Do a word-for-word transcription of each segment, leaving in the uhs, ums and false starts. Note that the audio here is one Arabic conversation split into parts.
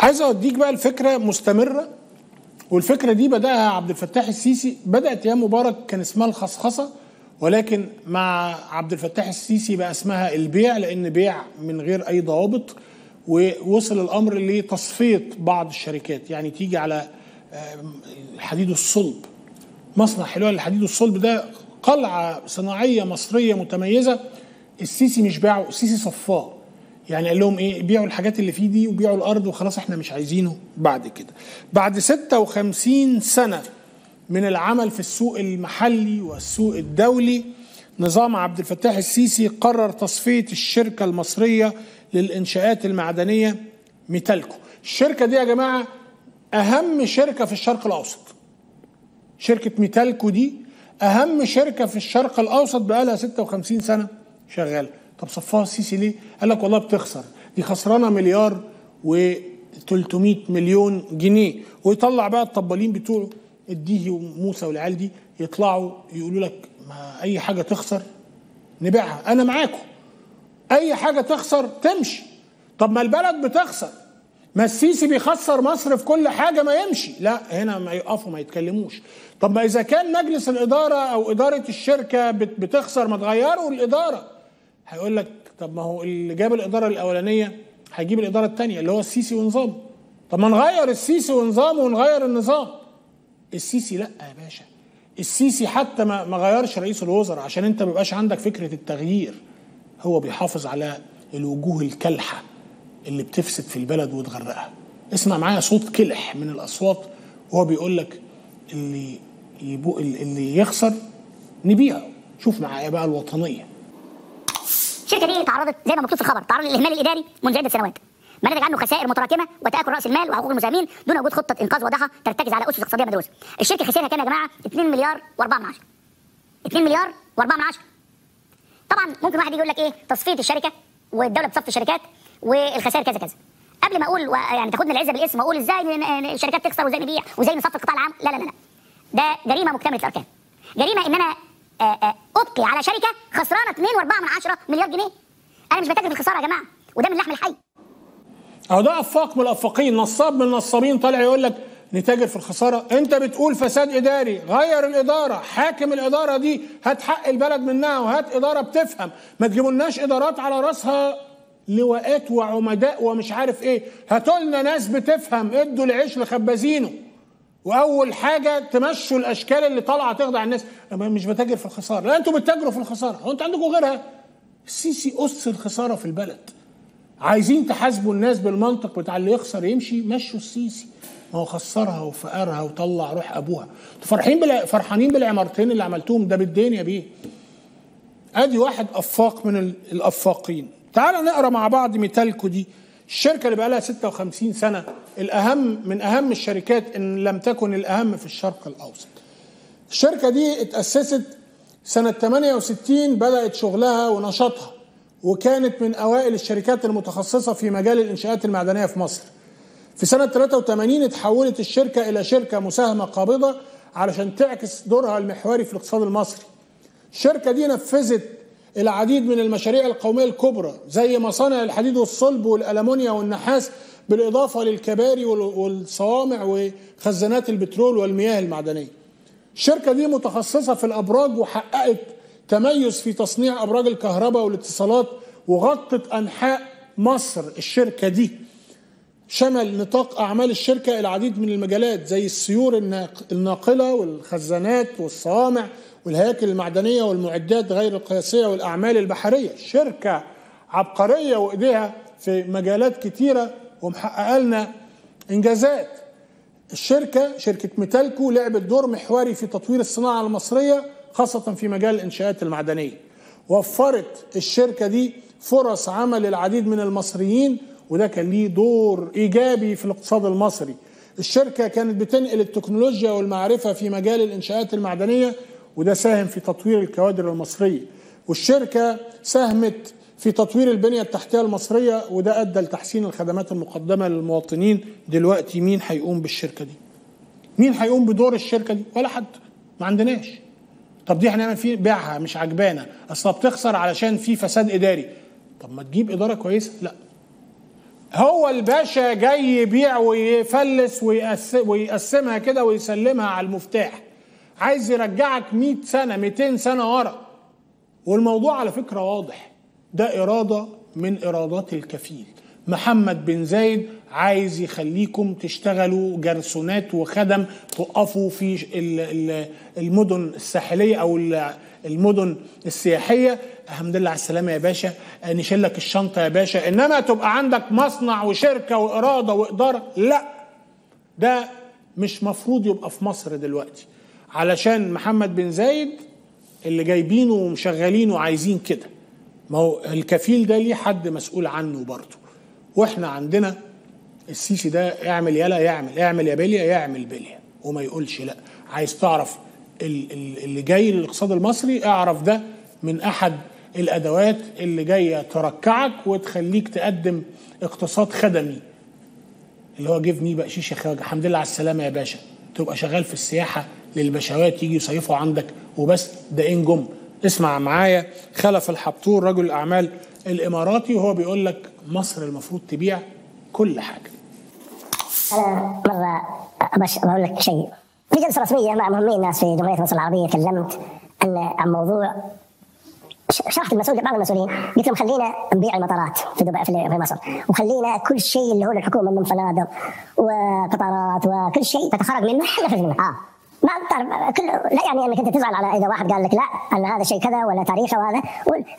عايز اوديك بقى الفكره مستمره، والفكره دي بداها عبد الفتاح السيسي، بدات ايام مبارك كان اسمها الخصخصه، ولكن مع عبد الفتاح السيسي بقى اسمها البيع، لان بيع من غير اي ضوابط، ووصل الامر لتصفيه بعض الشركات. يعني تيجي على الحديد الصلب، مصنع حلوان للحديد الصلب ده قلعه صناعيه مصريه متميزه، السيسي مش باعه، السيسي صفاه. يعني قال لهم ايه؟ بيعوا الحاجات اللي فيه دي وبيعوا الارض وخلاص، احنا مش عايزينه بعد كده. بعد ستة وخمسين سنه من العمل في السوق المحلي والسوق الدولي، نظام عبد الفتاح السيسي قرر تصفيه الشركه المصريه للانشاءات المعدنيه ميتالكو. الشركه دي يا جماعه اهم شركه في الشرق الاوسط. شركه ميتالكو دي اهم شركه في الشرق الاوسط، بقى لها ستة وخمسين سنه شغاله. طب صفاها السيسي ليه؟ قال لك والله بتخسر، دي خسرانه مليار و300 مليون جنيه. ويطلع بقى الطبالين بتوعه الديهي وموسى والعيال دي، يطلعوا يقولوا لك ما اي حاجه تخسر نبيعها، انا معاكم، اي حاجه تخسر تمشي. طب ما البلد بتخسر، ما السيسي بيخسر مصر في كل حاجه، ما يمشي. لا، هنا ما يقفوا ما يتكلموش. طب ما اذا كان مجلس الاداره او اداره الشركه بتخسر، ما تغيروا الاداره. هيقول لك طب ما هو اللي جاب الاداره الاولانيه هيجيب الاداره الثانيه، اللي هو السيسي ونظامه. طب ما نغير السيسي ونظامه ونغير النظام. السيسي لا يا باشا، السيسي حتى ما ما غيرش رئيس الوزراء، عشان انت ما بقاش عندك فكره التغيير. هو بيحافظ على الوجوه الكالحه اللي بتفسد في البلد وتغرقها. اسمع معايا صوت كلح من الاصوات وهو بيقول لك اللي يبو اللي يخسر نبيعه. شوف معايا بقى الوطنيه. الشركه دي تعرضت زي ما مكتوب في الخبر، تعرض للاهمال الاداري منذ عده سنوات، نتج عنه خسائر متراكمه وتاكل راس المال وحقوق المساهمين دون وجود خطه انقاذ واضحه ترتكز على اسس اقتصاديه مدروسه. الشركه خسائرها كام يا جماعه؟ اتنين مليار واربعة من عشرة. اتنين مليار واربعة من عشرة. طبعا ممكن واحد يجي يقول لك ايه تصفيه الشركه والدوله بتصفي الشركات والخسائر كذا كذا. قبل ما اقول يعني تاخدنا العزه بالاسم واقول ازاي الشركات تخسر وازاي نبيع وازاي نصفي القطاع العام، لا لا لا، ده جريمه مكتمله الاركان. جريمه ان انا ابقي على شركه خسرانه اتنين واربعة من عشرة مليار جنيه. انا مش بتاجر الخساره يا جماعه، وده من اللحم الحي. اهو ده افاق من الافاقين، نصاب من النصابين، طالع يقول لك نتاجر في الخساره. انت بتقول فساد اداري، غير الاداره، حاكم الاداره دي، هات حق البلد منها وهات اداره بتفهم، ما تجيبولناش ادارات على راسها لواءات وعمداء ومش عارف ايه، هاتوا لنا ناس بتفهم، ادوا العيش لخبازينه. واول حاجه تمشوا الاشكال اللي طالعه تخدع الناس، مش بتاجر في الخساره. لا، انتوا بتتاجروا في الخساره، هو انتوا عندكم غيرها؟ السيسي أس الخساره في البلد. عايزين تحاسبوا الناس بالمنطق بتاع اللي يخسر يمشي، مشوا السيسي، ما هو خسرها وفقرها وطلع روح ابوها. انتوا فرحين بلا... فرحانين بالعمارتين اللي عملتوهم، ده بالدين يا بيه. ادي واحد افاق من ال... الافاقين. تعال نقرا مع بعض ميتالكو دي، الشركه اللي بقى لها ستة وخمسين سنه، الاهم من اهم الشركات ان لم تكن الاهم في الشرق الاوسط. الشركه دي اتاسست سنه تمانية وستين، بدات شغلها ونشاطها، وكانت من اوائل الشركات المتخصصه في مجال الانشاءات المعدنيه في مصر. في سنه تلاتة وتمانين اتحولت الشركه الى شركه مساهمه قابضه علشان تعكس دورها المحوري في الاقتصاد المصري. الشركه دي نفذت العديد من المشاريع القوميه الكبرى زي مصانع الحديد والصلب والالمونيا والنحاس، بالاضافه للكباري والصوامع وخزانات البترول والمياه المعدنيه. الشركه دي متخصصه في الابراج، وحققت تميز في تصنيع ابراج الكهرباء والاتصالات، وغطت انحاء مصر. الشركه دي شمل نطاق اعمال الشركه العديد من المجالات زي السيور الناقله والخزانات والصوامع والهياكل المعدنيه والمعدات غير القياسيه والاعمال البحريه. شركه عبقريه وايديها في مجالات كتيره ومحققه لنا انجازات. الشركه شركه ميتالكو لعبت دور محوري في تطوير الصناعه المصريه، خاصه في مجال الانشاءات المعدنيه. وفرت الشركه دي فرص عمل للعديد من المصريين، وده كان ليه دور ايجابي في الاقتصاد المصري. الشركه كانت بتنقل التكنولوجيا والمعرفه في مجال الانشاءات المعدنيه، وده ساهم في تطوير الكوادر المصرية. والشركة ساهمت في تطوير البنية التحتية المصرية، وده أدى لتحسين الخدمات المقدمة للمواطنين. دلوقتي مين هيقوم بالشركة دي؟ مين هيقوم بدور الشركة دي؟ ولا حد، ما عندناش. طب دي هنعمل فيه بيعها، مش عجبانا، أصلا بتخسر علشان في فساد إداري. طب ما تجيب إدارة كويسة؟ لا. هو الباشا جاي يبيع ويفلس ويقسمها كده ويسلمها على المفتاح، عايز يرجعك مية سنة ميتين سنة ورا. والموضوع على فكرة واضح، ده إرادة من إرادات الكفيل. محمد بن زايد عايز يخليكم تشتغلوا جرسونات وخدم، توقفوا في المدن الساحلية أو المدن السياحية. الحمد لله على السلامة يا باشا، نشيل لك الشنطة يا باشا، إنما تبقى عندك مصنع وشركة وإرادة وإدارة. لا، ده مش مفروض يبقى في مصر دلوقتي، علشان محمد بن زايد اللي جايبينه ومشغلينه عايزين كده. ما هو الكفيل ده ليه حد مسؤول عنه برضه، واحنا عندنا السيسي ده اعمل يلا يعمل، اعمل يا بلية يعمل بلية وما يقولش لا. عايز تعرف اللي جاي للاقتصاد المصري، اعرف ده من احد الادوات اللي جايه تركعك وتخليك تقدم اقتصاد خدمي، اللي هو جيف مي بقشيش يا خواجه. الحمد لله على السلامه يا باشا، تبقى شغال في السياحه للبشوات يجي يصيفوا عندك وبس، ده انجم. اسمع معايا خلف الحبطور رجل الاعمال الاماراتي وهو بيقول لك مصر المفروض تبيع كل حاجه. انا مره باش بقول لك شيء في جلسه رسميه مع مهمين ناس في جمهوريه مصر العربيه، تكلمت عن موضوع، شرحت المسؤولين بعض المسؤولين، قلت لهم خلينا نبيع المطارات في دبي في مصر، وخلينا كل شيء اللي هو الحكومه من فنادق وقطارات وكل شيء تتخرج منه احنا نخرج منه. اه ما تعرف كل لا يعني انك انت تزعل على اذا واحد قال لك لا ان هذا شيء كذا ولا تاريخه، وهذا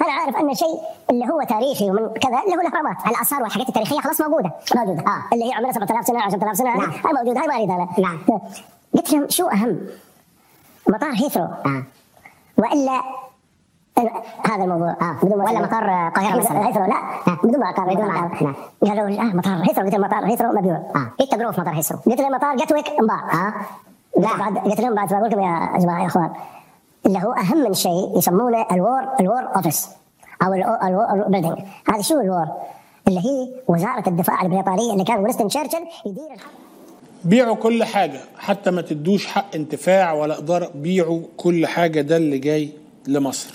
انا عارف ان شيء اللي هو تاريخي ومن كذا اللي هو الاهرامات، الاثار والحاجات التاريخيه خلاص موجوده موجوده اه اللي هي عمرها سبعة آلاف سنه عشرة آلاف سنه هاي موجوده هاي ما اريدها. نعم، قلت لهم شو اهم، مطار هيثرو آه. والا هذا الموضوع آه. بدون ولا مطار القاهره مثلا هيثرو لا آه. بدون مطار بدون مطار قالوا لي اه مطار هيثرو، قلت لهم مطار هيثرو مبيوع اه ايه التجربه في مطار هيثرو؟ قلت لهم مطار جتويك انباع اه لا بعد، قلت لهم بعد ما اقول لكم يا جماعه يا اخوان اللي هو اهم من شيء يسمونه الوور الوور اوفيس او الوور بيلدينج. هذا شو الوور؟ اللي هي وزاره الدفاع البريطانيه اللي كان ونستون تشرشل يدير الحرب. بيعوا كل حاجه حتى ما تدوش حق انتفاع ولا اداره، بيعوا كل حاجه، ده اللي جاي لمصر.